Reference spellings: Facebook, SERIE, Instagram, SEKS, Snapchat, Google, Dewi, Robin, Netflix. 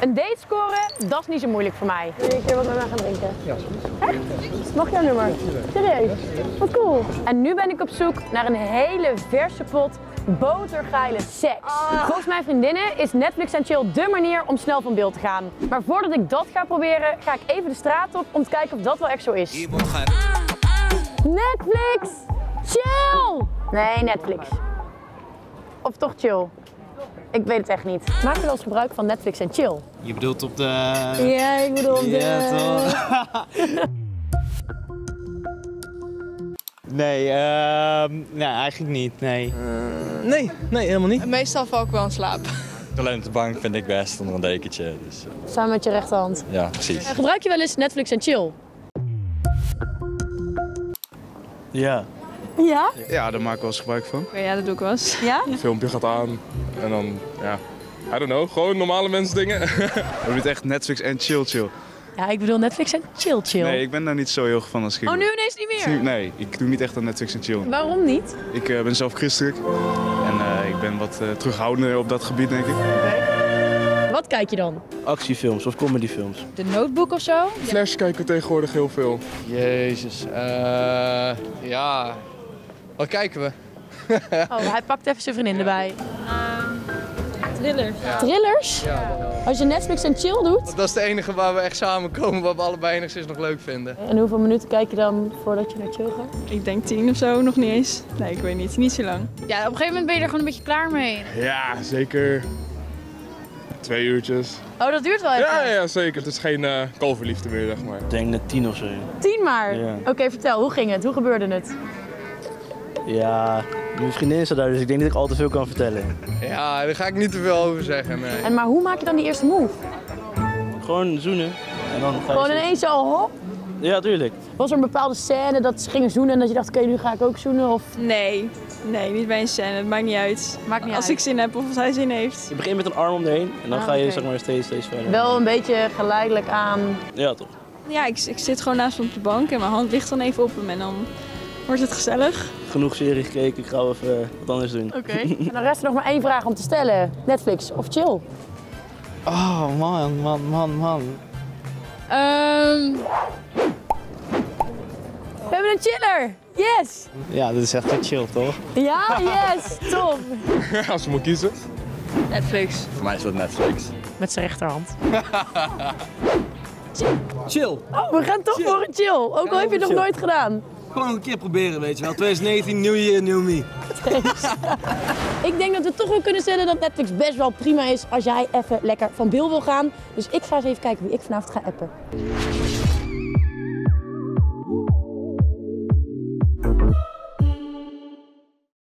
Een date scoren, dat is niet zo moeilijk voor mij. Wil je een keer wat met mij gaan drinken? Ja, is goed. Echt? Mag jouw nummer? Serieus? Wat cool. En nu ben ik op zoek naar een hele verse pot botergeile seks. Volgens mijn vriendinnen is Netflix en chill dé manier om snel van beeld te gaan. Maar voordat ik dat ga proberen, ga ik even de straat op om te kijken of dat wel echt zo is. Netflix! Chill! Nee, Netflix. Of toch chill? Ik weet het echt niet. Maak je wel eens gebruik van Netflix en chill? Je bedoelt op de... Ja, ik bedoel op de... Ja, toch? Nee, nee, eigenlijk niet, nee. Nee, helemaal niet. Meestal val ik wel in slaap. Alleen op de bank vind ik best, onder een dekentje. Dus, samen met je rechterhand? Ja, precies. Gebruik je wel eens Netflix en chill? Ja. Ja? Ja, daar maak ik wel eens gebruik van. Ja, dat doe ik wel eens. Ja? Een filmpje gaat aan en dan, ja, I don't know, gewoon normale mensen dingen. We doen echt Netflix en chill. Ja, ik bedoel Netflix en chill. Nee, ik ben daar niet zo heel van als ik... Oh, nu ineens niet meer? Nee, ik doe niet echt aan Netflix en chill. Waarom niet? Ik ben zelf christelijk en ik ben wat terughoudender op dat gebied, denk ik. Wat kijk je dan? Actiefilms of comedyfilms. De Notebook of zo? Flash kijken we tegenwoordig heel veel. Jezus, ja... Wat kijken we? Oh, hij pakt even zijn vriendin erbij. Thrillers. Ja. Thrillers? Ja. Als je Netflix en chill doet? Dat is de enige waar we echt samenkomen, waar we allebei enigszins nog leuk vinden. En hoeveel minuten kijk je dan voordat je naar chill gaat? Ik denk 10 of zo, nog niet eens. Nee, ik weet niet. Niet zo lang. Ja, op een gegeven moment ben je er gewoon een beetje klaar mee. Ja, zeker. 2 uurtjes. Oh, dat duurt wel even? Ja, zeker. Het is geen kalverliefde meer, zeg maar. Ik denk net 10 of zo. 10 maar? Ja. Oké, vertel. Hoe ging het? Hoe gebeurde het? Ja, mijn vriendin is er daar, dus ik denk niet dat ik al te veel kan vertellen. Ja, daar ga ik niet te veel over zeggen, nee. Maar hoe maak je dan die eerste move? Gewoon zoenen. En dan gewoon ineens zo, hop? Ja, tuurlijk. Was er een bepaalde scène dat ze gingen zoenen en dat je dacht, oké, nu ga ik ook zoenen? Of... Nee, niet bij een scène. Het maakt niet uit. Maakt niet uit. Ik zin heb of als hij zin heeft. Je begint met een arm om erheen en dan ga je zeg maar steeds verder. Wel een beetje geleidelijk aan... Ja, toch. Ja, ik zit gewoon naast hem op de bank en mijn hand ligt dan even op hem en dan... Wordt het gezellig? Genoeg serie gekeken, ik ga even wat anders doen. Oké. En dan rest er nog maar 1 vraag om te stellen. Netflix of chill? Oh, man. We hebben een chiller! Yes! Ja, dit is echt een chill, toch? Ja, yes! Top! Als je moet kiezen. Netflix. Voor mij is dat Netflix. Met zijn rechterhand. Chill. Oh, we gaan toch voor een chill. Ook al heb je het nog nooit gedaan. Gewoon een keer proberen, weet je wel. 2019, new year, new me. Ik denk dat we toch wel kunnen stellen dat Netflix best wel prima is als jij even lekker van beeld wil gaan. Dus ik ga eens even kijken wie ik vanavond ga appen.